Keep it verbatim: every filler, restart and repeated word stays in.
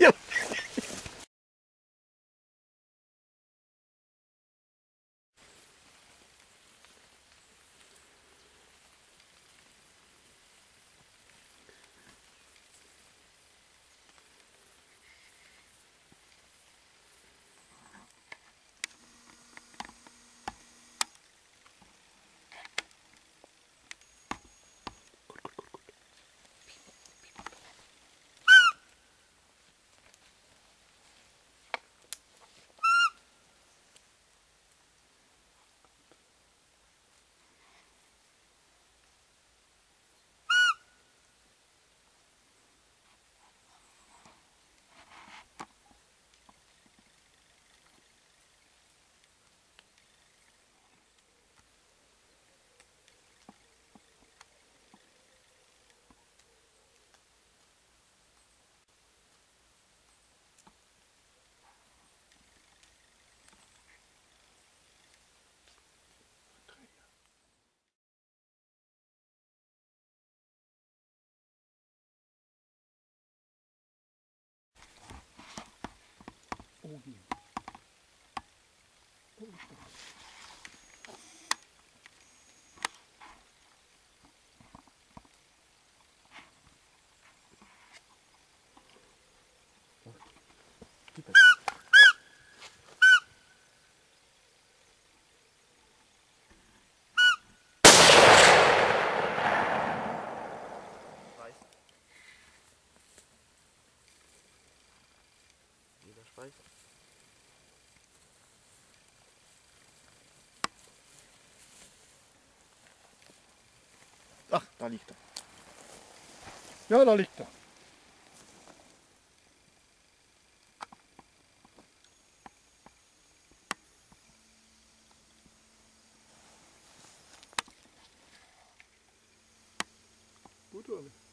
Ja. Oh, hier. Oh, hier. Ach, da liegt er. Ja, da liegt er. Gut, Olli.